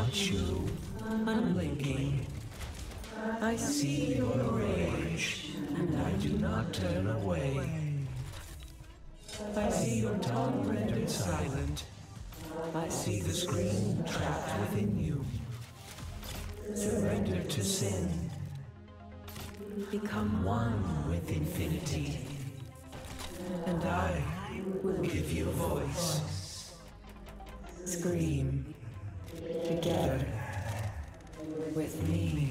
watch you, unblinking. I see your rage, and I do not turn away. I see your tongue rendered silent. I see the scream trapped within you. Surrender to sin. Become one with infinity. And I will give you voice. Scream together with me.